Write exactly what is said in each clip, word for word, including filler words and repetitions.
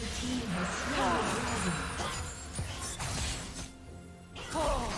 Red team has slain the dragon. Oh.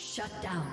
Shut down.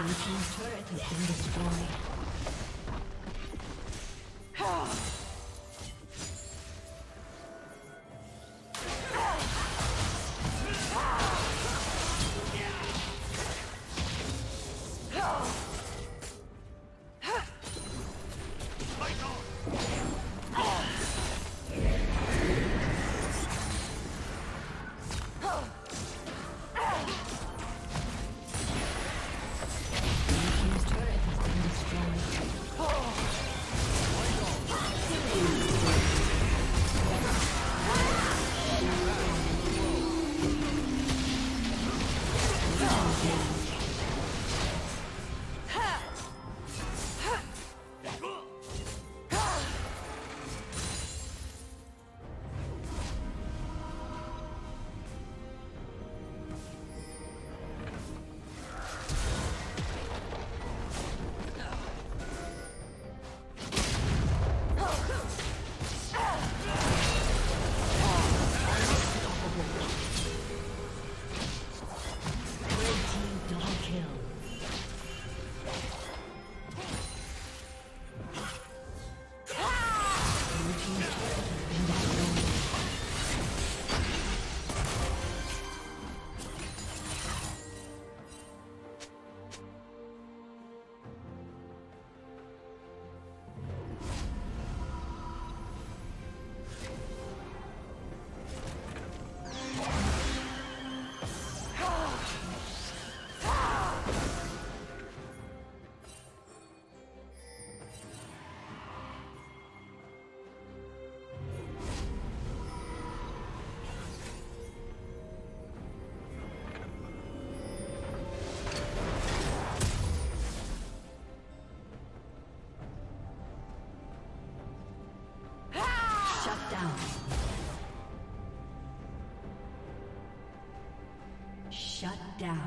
Your team's turret has been destroyed. down.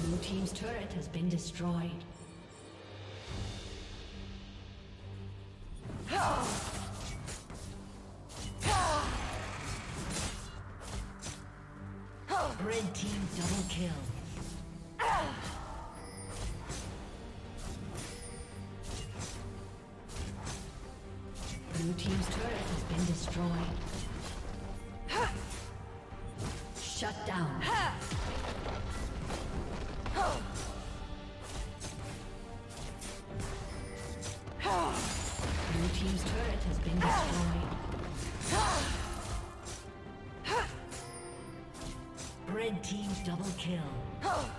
Blue team's turret has been destroyed. Red team double kill. Red team double kill. Oh.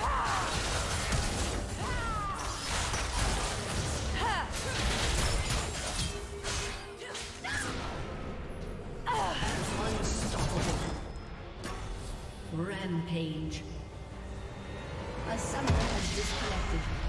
Ah. Rampage. A summoner has disconnected.